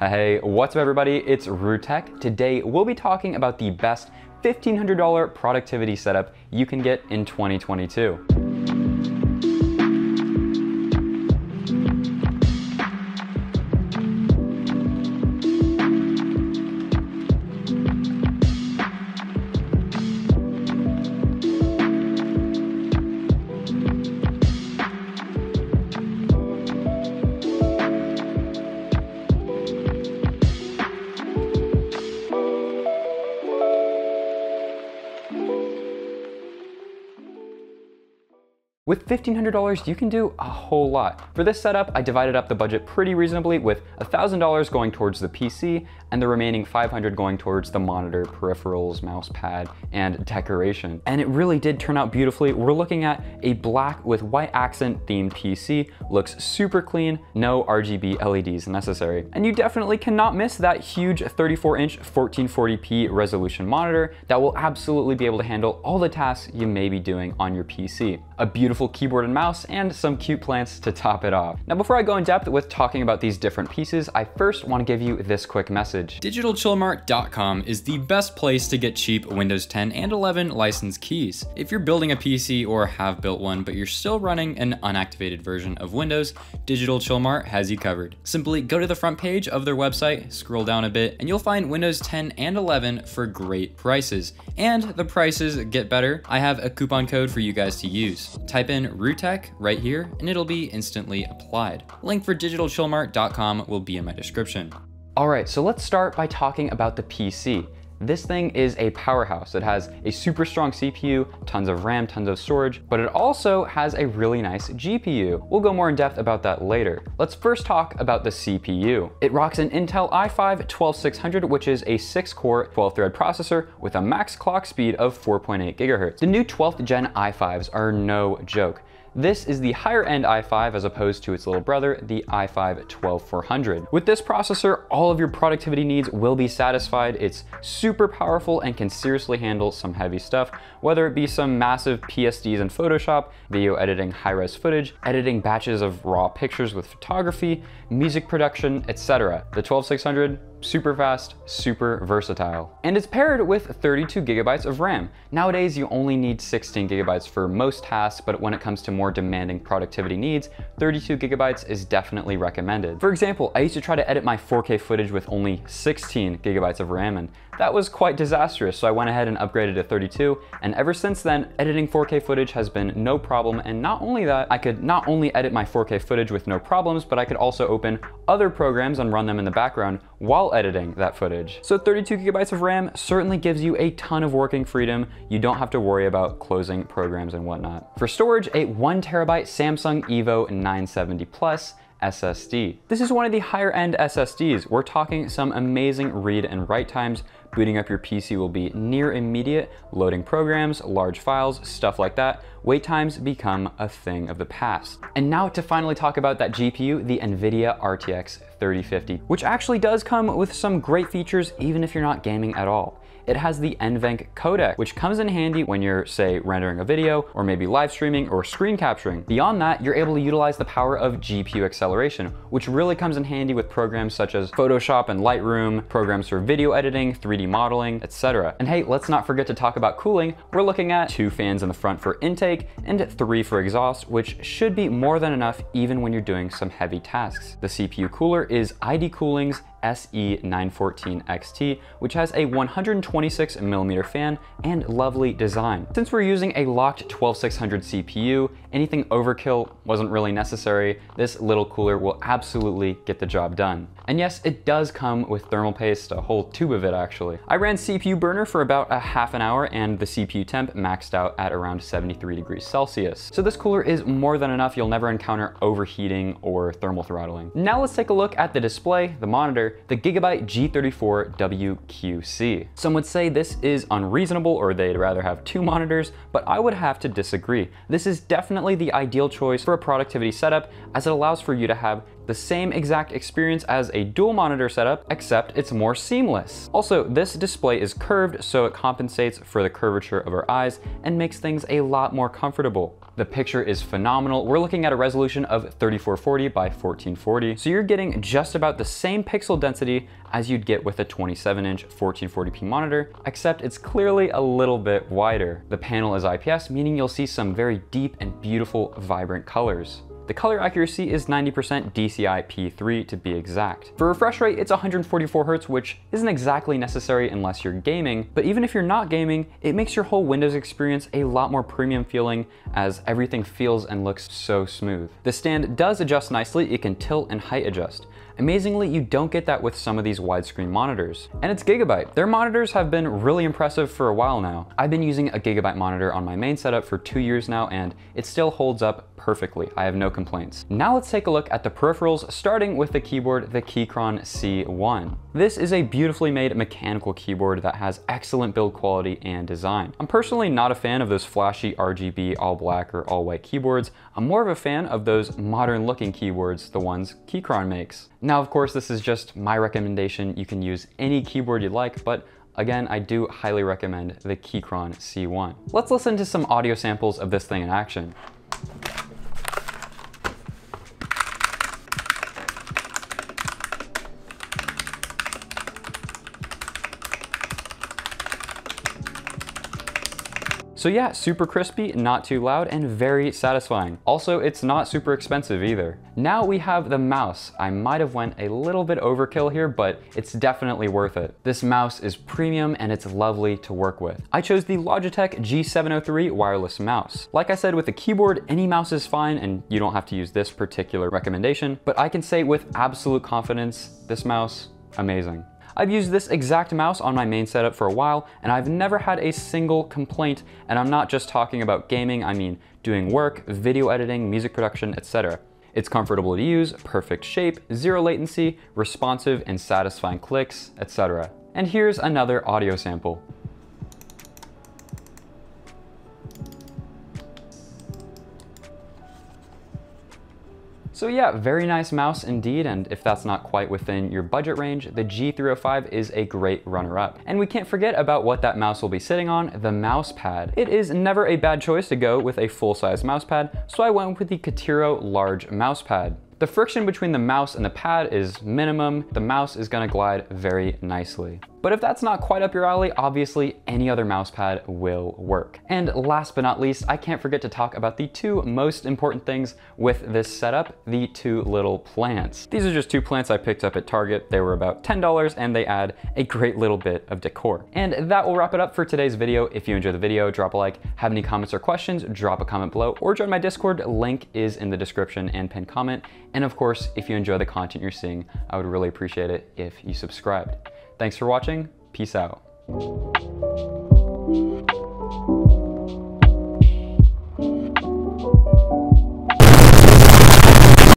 Hey, what's up everybody, it's Roo Tech. Today we'll be talking about the best $1,500 productivity setup you can get in 2022. With $1,500, you can do a whole lot. For this setup, I divided up the budget pretty reasonably with $1,000 going towards the PC and the remaining $500 going towards the monitor, peripherals, mouse pad, and decoration. And it really did turn out beautifully. We're looking at a black with white accent themed PC, looks super clean, no RGB LEDs necessary. And you definitely cannot miss that huge 34-inch 1440p resolution monitor that will absolutely be able to handle all the tasks you may be doing on your PC. A beautiful keyboard and mouse, and some cute plants to top it off. Now, before I go in depth with talking about these different pieces, I first want to give you this quick message. DigitalChillMart.com is the best place to get cheap Windows 10 and 11 license keys. If you're building a PC or have built one, but you're still running an unactivated version of Windows, DigitalChillMart has you covered. Simply go to the front page of their website, scroll down a bit, and you'll find Windows 10 and 11 for great prices. And the prices get better. I have a coupon code for you guys to use. Type in Roo Tech right here and it'll be instantly applied. Link for DigitalChillMart.com will be in my description. All right, so let's start by talking about the PC. This thing is a powerhouse. It has a super strong CPU, tons of RAM, tons of storage, but it also has a really nice GPU. We'll go more in depth about that later. Let's first talk about the CPU. It rocks an Intel i5-12600, which is a 6-core 12-thread processor with a max clock speed of 4.8 gigahertz. The new 12th gen i5s are no joke. This is the higher end i5 as opposed to its little brother, the i5-12400. With this processor, all of your productivity needs will be satisfied. It's super powerful and can seriously handle some heavy stuff, whether it be some massive PSDs in Photoshop, video editing high-res footage, editing batches of raw pictures with photography, music production, etc. The 12600, super fast, super versatile. And it's paired with 32 gigabytes of RAM. Nowadays, you only need 16 gigabytes for most tasks, but when it comes to more demanding productivity needs, 32 gigabytes is definitely recommended. For example, I used to try to edit my 4K footage with only 16 gigabytes of RAM, and that was quite disastrous, so I went ahead and upgraded to 32, and ever since then, editing 4K footage has been no problem, and not only that, I could not only edit my 4K footage with no problems, but I could also open other programs and run them in the background while editing that footage. So 32 gigabytes of RAM certainly gives you a ton of working freedom. You don't have to worry about closing programs and whatnot. For storage, a 1TB Samsung Evo 970 Plus SSD. This is one of the higher end SSDs. We're talking some amazing read and write times. Booting up your PC will be near immediate, loading programs, large files, stuff like that. Wait times become a thing of the past. And now to finally talk about that GPU, the NVIDIA RTX 3050, which actually does come with some great features even if you're not gaming at all. It has the NVENC codec, which comes in handy when you're, say, rendering a video or maybe live streaming or screen capturing. Beyond that, you're able to utilize the power of GPU acceleration, which really comes in handy with programs such as Photoshop and Lightroom, programs for video editing, 3D modeling, etc. And hey, let's not forget to talk about cooling. We're looking at 2 fans in the front for intake and 3 for exhaust, which should be more than enough even when you're doing some heavy tasks. The CPU cooler is ID Cooling's SE914XT, which has a 126mm fan and lovely design. Since we're using a locked 12600 CPU, anything overkill wasn't really necessary. This little cooler will absolutely get the job done. And yes, it does come with thermal paste, a whole tube of it actually. I ran CPU burner for about a half an hour and the CPU temp maxed out at around 73 degrees Celsius. So this cooler is more than enough. You'll never encounter overheating or thermal throttling. Now let's take a look at the display, the monitor, the Gigabyte G34WQC. Some would say this is unreasonable or they'd rather have 2 monitors, but I would have to disagree. This is definitely the ideal choice for a productivity setup as it allows for you to have the same exact experience as a dual monitor setup, except it's more seamless. Also, this display is curved, so it compensates for the curvature of our eyes and makes things a lot more comfortable. The picture is phenomenal. We're looking at a resolution of 3440 by 1440. So you're getting just about the same pixel density as you'd get with a 27-inch 1440p monitor, except it's clearly a little bit wider. The panel is IPS, meaning you'll see some very deep and beautiful, vibrant colors. The color accuracy is 90% DCI-P3 to be exact. For refresh rate, it's 144Hz, which isn't exactly necessary unless you're gaming, but even if you're not gaming, it makes your whole Windows experience a lot more premium feeling as everything feels and looks so smooth. The stand does adjust nicely. It can tilt and height adjust. Amazingly, you don't get that with some of these widescreen monitors. And it's Gigabyte. Their monitors have been really impressive for a while now. I've been using a Gigabyte monitor on my main setup for 2 years now, and it still holds up perfectly. I have no complaints. Now let's take a look at the peripherals, starting with the keyboard, the Keychron C1. This is a beautifully made mechanical keyboard that has excellent build quality and design. I'm personally not a fan of those flashy RGB all black or all white keyboards. I'm more of a fan of those modern looking keyboards, the ones Keychron makes. Now, of course, this is just my recommendation. You can use any keyboard you like, but again, I do highly recommend the Keychron C1. Let's listen to some audio samples of this thing in action. So yeah, super crispy, not too loud, and very satisfying. Also, it's not super expensive either. Now we have the mouse. I might have went a little bit overkill here, but it's definitely worth it. This mouse is premium and it's lovely to work with. I chose the Logitech G703 wireless mouse. Like I said, with the keyboard, any mouse is fine and you don't have to use this particular recommendation, but I can say with absolute confidence, this mouse, amazing. I've used this exact mouse on my main setup for a while, and I've never had a single complaint, and I'm not just talking about gaming, I mean doing work, video editing, music production, etc. It's comfortable to use, perfect shape, zero latency, responsive and satisfying clicks, etc. And here's another audio sample. So yeah, very nice mouse indeed, and if that's not quite within your budget range, the G305 is a great runner-up. And we can't forget about what that mouse will be sitting on, the mouse pad. It is never a bad choice to go with a full-size mouse pad, so I went with the Katiro large mouse pad. The friction between the mouse and the pad is minimum. The mouse is gonna glide very nicely. But if that's not quite up your alley, obviously any other mouse pad will work. And last but not least, I can't forget to talk about the two most important things with this setup, the two little plants. These are just two plants I picked up at Target. They were about $10 and they add a great little bit of decor. And that will wrap it up for today's video. If you enjoyed the video, drop a like. Have any comments or questions, drop a comment below or join my Discord. Link is in the description and pinned comment. And of course, if you enjoy the content you're seeing, I would really appreciate it if you subscribed. Thanks for watching. Peace out.